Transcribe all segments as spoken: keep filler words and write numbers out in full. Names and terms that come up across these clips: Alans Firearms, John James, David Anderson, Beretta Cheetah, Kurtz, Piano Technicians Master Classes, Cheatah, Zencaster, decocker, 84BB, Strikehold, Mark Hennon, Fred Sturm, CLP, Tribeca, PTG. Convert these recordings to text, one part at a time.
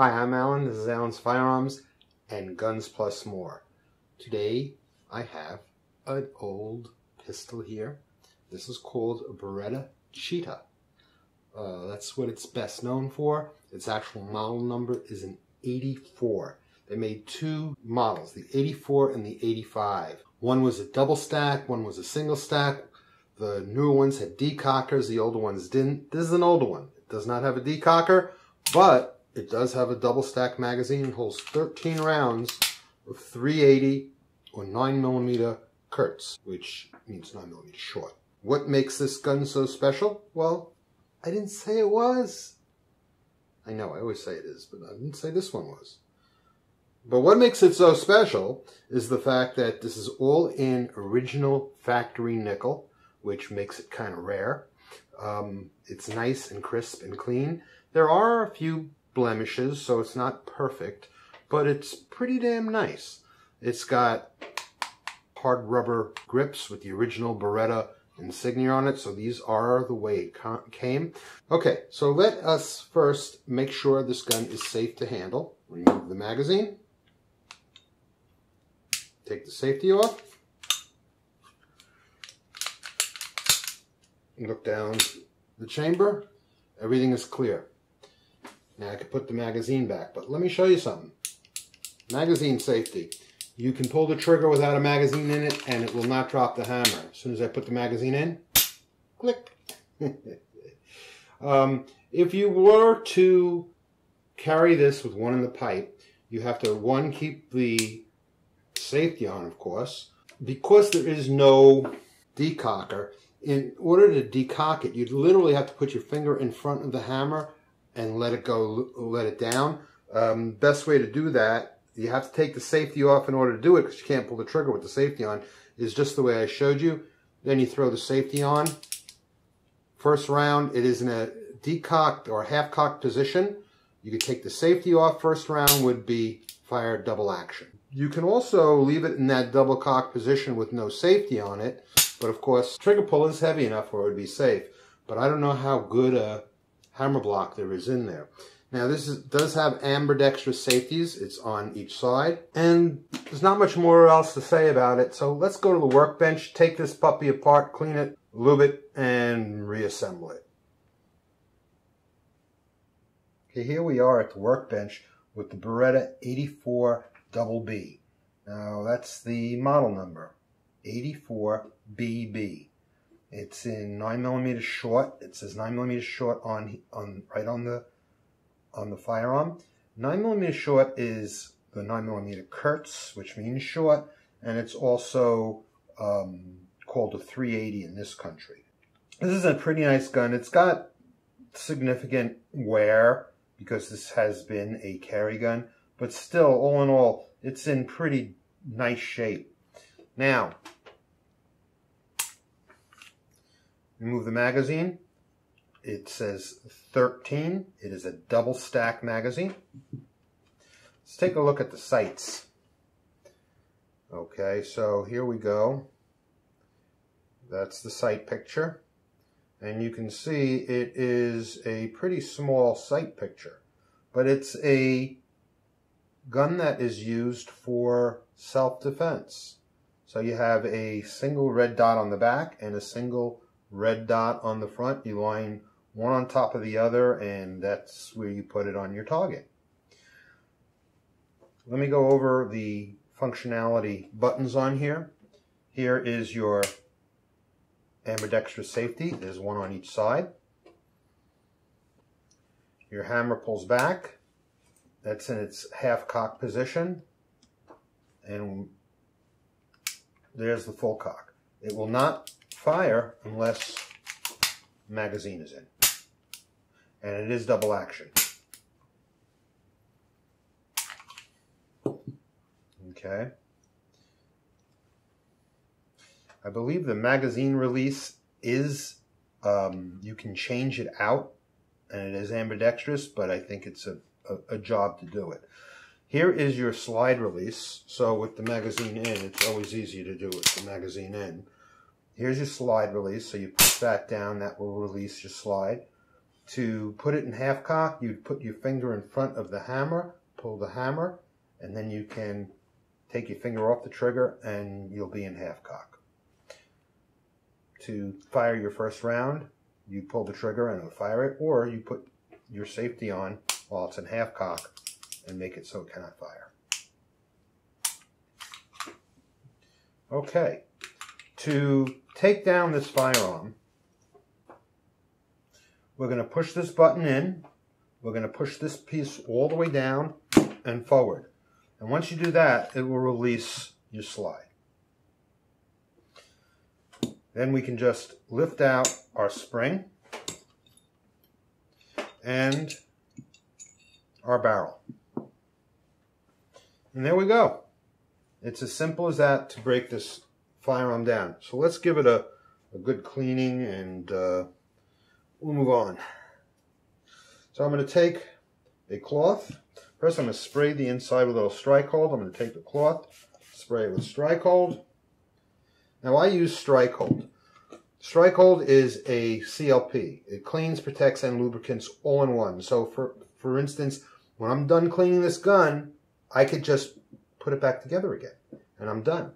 Hi, I'm Alan, this is Alan's Firearms and Guns Plus More. Today I have an old pistol here. This is called a Beretta Cheetah. Uh, that's what it's best known for. Its actual model number is an eighty-four. They made two models, the eighty-four and the eighty-five. One was a double stack, one was a single stack. The newer ones had decockers, the older ones didn't. This is an older one. It does not have a decocker, but it does have a double stack magazine and holds thirteen rounds of three eighty or nine millimeter Kurtz, which means nine millimeter short. What makes this gun so special? Well, I didn't say it was. I know, I always say it is, but I didn't say this one was. But what makes it so special is the fact that this is all in original factory nickel, which makes it kind of rare. Um, it's nice and crisp and clean. There are a few blemishes, so it's not perfect, but it's pretty damn nice. It's got hard rubber grips with the original Beretta insignia on it, so these are the way it came. Okay, so let us first make sure this gun is safe to handle. Remove the magazine, take the safety off, look down the chamber, everything is clear. Now I could put the magazine back, but let me show you something. Magazine safety. You can pull the trigger without a magazine in it and it will not drop the hammer. As soon as I put the magazine in, click. um, if you were to carry this with one in the pipe, you have to, one, keep the safety on, of course. Because there is no decocker, in order to decock it, you'd literally have to put your finger in front of the hammer and let it go, let it down. Um, best way to do that, you have to take the safety off in order to do it because you can't pull the trigger with the safety on, is just the way I showed you. Then you throw the safety on. First round, it is in a decocked or half-cocked position. You could take the safety off. First round would be fire double action. You can also leave it in that double-cocked position with no safety on it, but of course, trigger pull is heavy enough where it would be safe. But I don't know how good a hammer block there is in there. Now this is, does have ambidextrous safeties. It's on each side. And there's not much more else to say about it. So let's go to the workbench, take this puppy apart, clean it, lube it, and reassemble it. Okay, here we are at the workbench with the Beretta eighty-four B B. Now that's the model number, eighty-four B B. It's in nine millimeter short. It says nine millimeter short on on right on the on the firearm. Nine millimeter short is the nine millimeter Kurtz, which means short, and it's also um, called a three eighty in this country. This is a pretty nice gun. It's got significant wear because this has been a carry gun, but still, all in all, it's in pretty nice shape. Now, remove the magazine. It says thirteen. It is a double stack magazine. Let's take a look at the sights. Okay, so here we go. That's the sight picture. And you can see it is a pretty small sight picture, but it's a gun that is used for self-defense. So you have a single red dot on the back and a single red dot on the front. You line one on top of the other, and that's where you put it on your target. Let me go over the functionality buttons on here. Here is your ambidextrous safety. There's one on each side. Your hammer pulls back. That's in its half-cock position. And there's the full cock. It will not fire unless magazine is in, and it is double action. Okay, I believe the magazine release is um, you can change it out, and it is ambidextrous, but I think it's a, a, a job to do it. Here is your slide release. So with the magazine in, it's always easy to do with the magazine in. Here's your slide release, so you push that down, that will release your slide. To put it in half cock, you'd put your finger in front of the hammer, pull the hammer, and then you can take your finger off the trigger and you'll be in half cock. To fire your first round, you pull the trigger and it'll fire it, or you put your safety on while it's in half cock and make it so it cannot fire. Okay, to take down this firearm, we're going to push this button in, we're going to push this piece all the way down and forward. And once you do that, it will release your slide. Then we can just lift out our spring and our barrel. And there we go. It's as simple as that to break this firearm down. So let's give it a, a good cleaning and uh, we'll move on. So I'm going to take a cloth. First I'm going to spray the inside with a little Strikehold. I'm going to take the cloth, spray it with Strikehold. Now I use Strikehold. Strikehold is a C L P. It cleans, protects, and lubricants all in one. So for, for instance, when I'm done cleaning this gun, I could just put it back together again, and I'm done.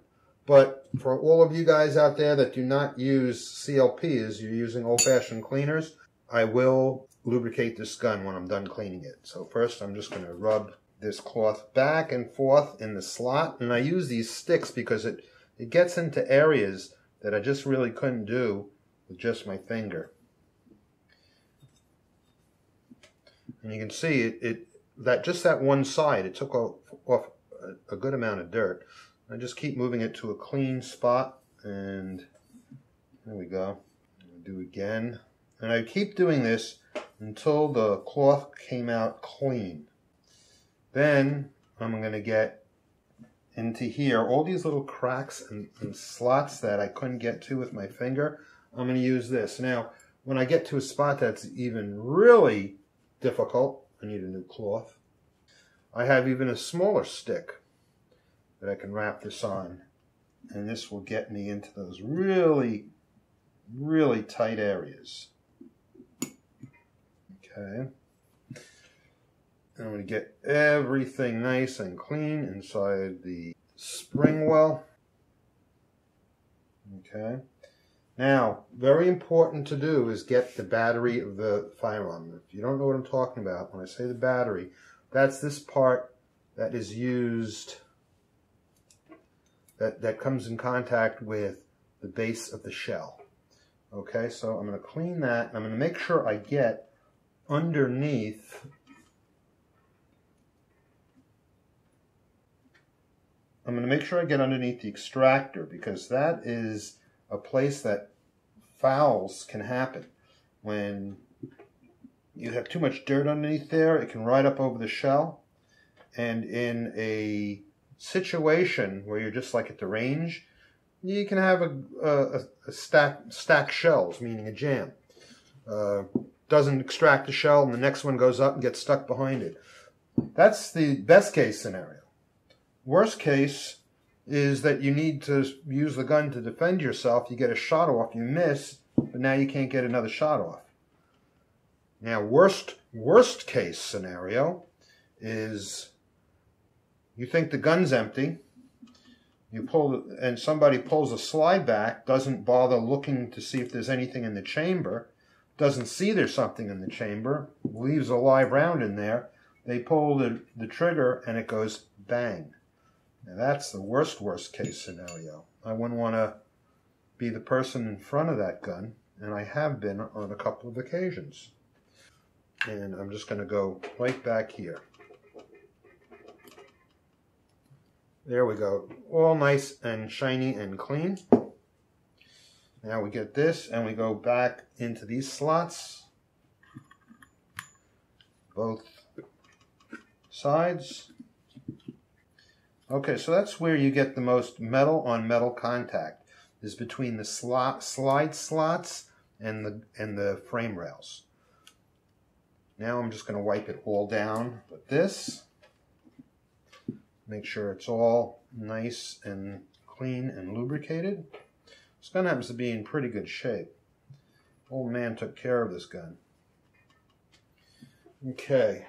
But for all of you guys out there that do not use C L Ps, you're using old-fashioned cleaners, I will lubricate this gun when I'm done cleaning it. So first I'm just going to rub this cloth back and forth in the slot, and I use these sticks because it, it gets into areas that I just really couldn't do with just my finger. And you can see it, it that just that one side, it took off, off a good amount of dirt. I just keep moving it to a clean spot, and there we go. Do again, and I keep doing this until the cloth came out clean. Then I'm going to get into here, all these little cracks and, and slots that I couldn't get to with my finger. I'm going to use this. Now, when I get to a spot that's even really difficult, I need a new cloth. I have even a smaller stick that I can wrap this on, and this will get me into those really, really tight areas. Okay, I'm going to get everything nice and clean inside the spring well. Okay, now very important to do is get the battery of the firearm. If you don't know what I'm talking about, when I say the battery, that's this part that is used, that, that comes in contact with the base of the shell. Okay, so I'm going to clean that, and I'm going to make sure I get underneath. I'm going to make sure I get underneath the extractor, because that is a place that fouls can happen. When you have too much dirt underneath there, it can ride up over the shell, and in a situation where you're just like at the range, you can have a, a, a stack stack shells, meaning a jam. Uh, doesn't extract the shell, and the next one goes up and gets stuck behind it. That's the best case scenario. Worst case is that you need to use the gun to defend yourself. You get a shot off, you miss, but now you can't get another shot off. Now, worst, worst case scenario is you think the gun's empty, you pull, and somebody pulls a slide back, doesn't bother looking to see if there's anything in the chamber, doesn't see there's something in the chamber, leaves a live round in there, they pull the, the trigger and it goes bang. Now that's the worst, worst case scenario. I wouldn't want to be the person in front of that gun, and I have been on a couple of occasions. And I'm just going to go right back here. There we go. All nice and shiny and clean. Now we get this and we go back into these slots. Both sides. Okay, so that's where you get the most metal on metal contact, is between the slot, slide slots and the, and the frame rails. Now I'm just going to wipe it all down with this. Make sure it's all nice and clean and lubricated. This gun happens to be in pretty good shape. Old man took care of this gun. Okay,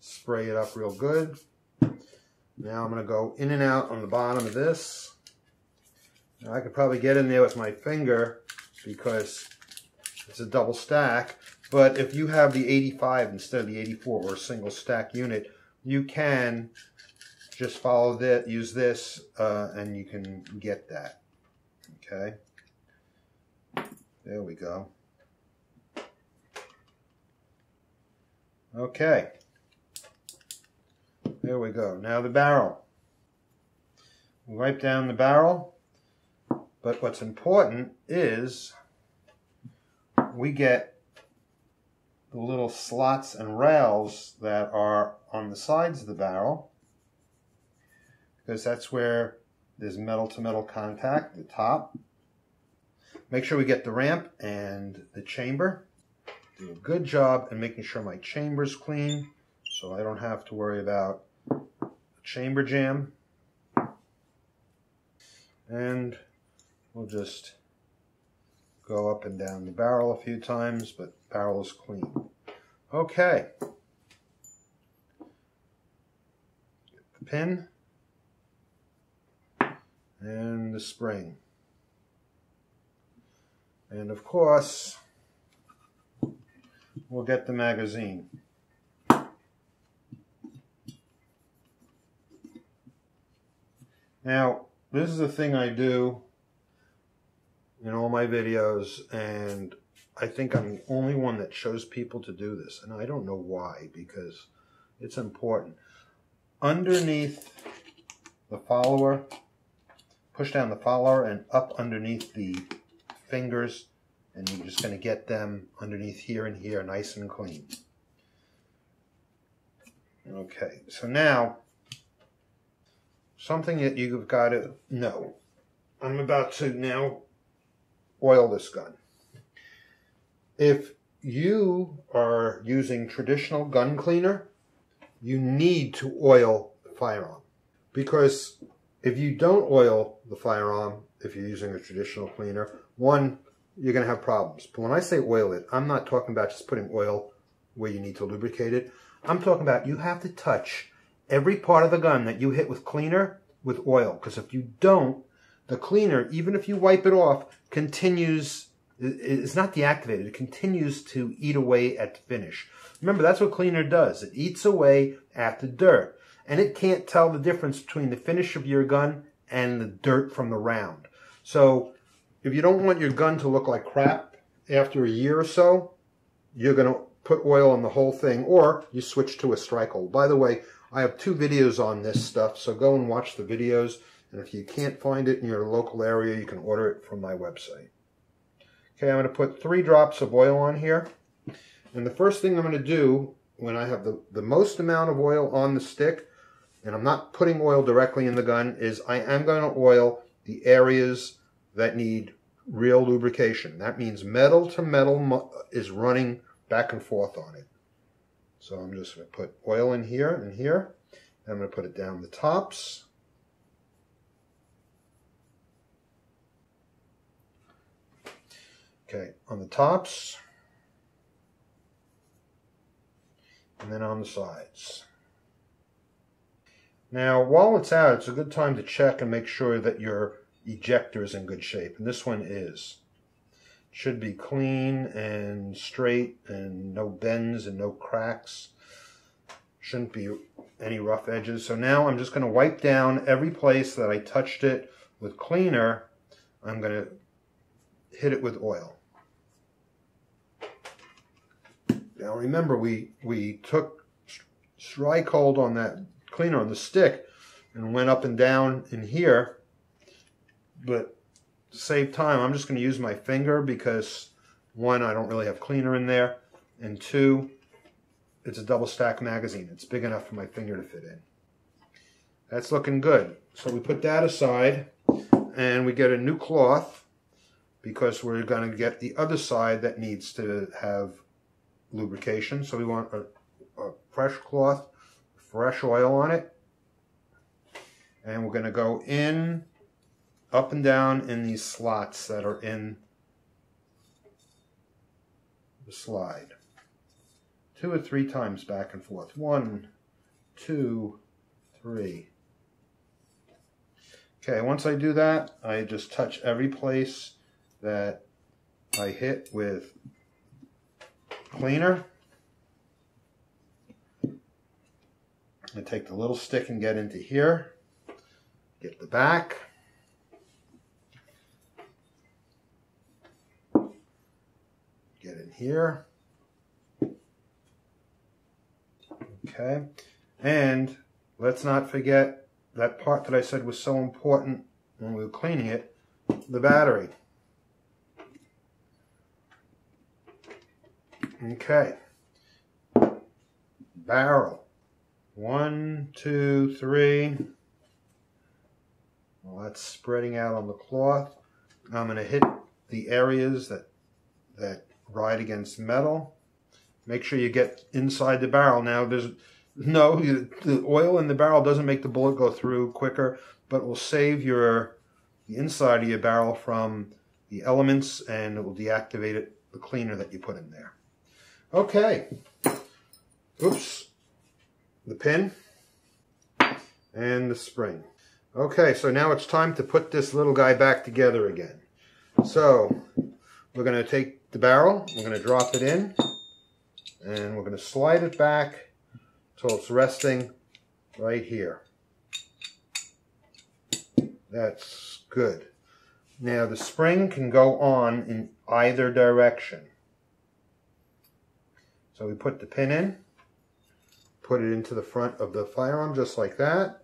spray it up real good. Now I'm going to go in and out on the bottom of this. Now I could probably get in there with my finger because it's a double stack, but if you have the eighty-five instead of the eighty-four or a single stack unit, you can just follow that, use this, uh, and you can get that. Okay, there we go. Okay, there we go. Now the barrel. We wipe down the barrel, but what's important is we get the little slots and rails that are on the sides of the barrel, because that's where there's metal to metal contact, the top. Make sure we get the ramp and the chamber. Do a good job in making sure my chamber's clean so I don't have to worry about chamber jam. And we'll just go up and down the barrel a few times, but barrel is clean. Okay. Get the pin and the spring. And of course, we'll get the magazine. Now, this is a thing I do in all my videos, and I think I'm the only one that shows people to do this, and I don't know why, because it's important. Underneath the follower, push down the follower and up underneath the fingers, and you're just going to get them underneath here and here, nice and clean. Okay, so now, something that you've got to know. I'm about to now oil this gun. If you are using traditional gun cleaner, you need to oil the firearm, because if you don't oil the firearm, if you're using a traditional cleaner, one, you're going to have problems. But when I say oil it, I'm not talking about just putting oil where you need to lubricate it. I'm talking about you have to touch every part of the gun that you hit with cleaner with oil. Because if you don't, the cleaner, even if you wipe it off, continues, it's not deactivated, it continues to eat away at the finish. Remember, that's what cleaner does. It eats away at the dirt. And it can't tell the difference between the finish of your gun and the dirt from the round. So if you don't want your gun to look like crap after a year or so, you're going to put oil on the whole thing, or you switch to a Strikehold. By the way, I have two videos on this stuff, so go and watch the videos. And if you can't find it in your local area, you can order it from my website. Okay, I'm going to put three drops of oil on here. And the first thing I'm going to do, when I have the, the most amount of oil on the stick, and I'm not putting oil directly in the gun, is I am going to oil the areas that need real lubrication. That means metal to metal is running back and forth on it. So I'm just going to put oil in here and here. I'm going to put it down the tops. Okay, on the tops. And then on the sides. Now, while it's out, it's a good time to check and make sure that your ejector is in good shape, and this one is. It should be clean and straight and no bends and no cracks. Shouldn't be any rough edges. So now I'm just going to wipe down every place that I touched it with cleaner. I'm going to hit it with oil. Now remember, we, we took Strikehold on that cleaner on the stick and went up and down in here. But to save time, I'm just going to use my finger because, one, I don't really have cleaner in there, and two, it's a double stack magazine. It's big enough for my finger to fit in. That's looking good. So we put that aside, and we get a new cloth because we're going to get the other side that needs to have lubrication. So we want a, a fresh cloth, fresh oil on it, and we're going to go in, up and down in these slots that are in the slide. two or three times back and forth. One, two, three. Okay, once I do that, I just touch every place that I hit with cleaner. I take the little stick and get into here, get the back. Get in here. Okay. And let's not forget that part that I said was so important when we were cleaning it, the battery. Okay. Barrel. One, two, three. Well, that's spreading out on the cloth. I'm going to hit the areas that that ride against metal. Make sure you get inside the barrel. Now, there's no you, the oil in the barrel doesn't make the bullet go through quicker, but will save your the inside of your barrel from the elements, and it will deactivate it, the cleaner that you put in there. Okay. Oops. The pin and the spring. Okay, so now it's time to put this little guy back together again. So we're going to take the barrel, we're going to drop it in, and we're going to slide it back till it's resting right here. That's good. Now the spring can go on in either direction. So we put the pin in. Put it into the front of the firearm just like that.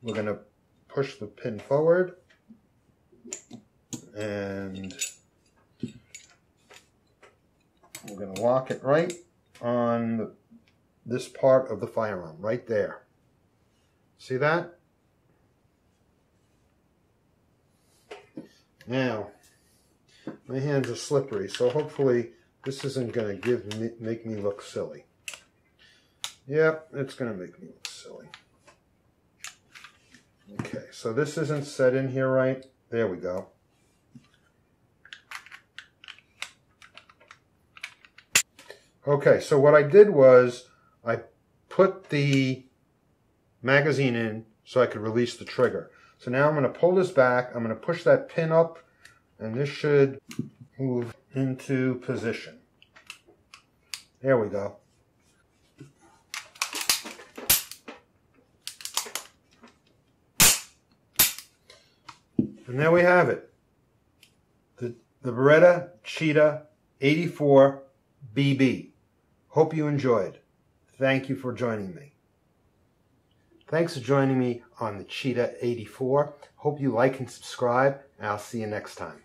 We're going to push the pin forward and we're going to lock it right on this part of the firearm, right there. See that? Now, my hands are slippery, so hopefully this isn't going to give me, make me look silly. Yep, it's going to make me look silly. Okay, so this isn't set in here right. There we go. Okay, so what I did was I put the magazine in so I could release the trigger. So now I'm going to pull this back. I'm going to push that pin up, and this should move into position. There we go. And there we have it, the, the Beretta Cheetah eighty-four B B. Hope you enjoyed. Thank you for joining me. Thanks for joining me on the Cheetah eighty-four. Hope you like and subscribe, and I'll see you next time.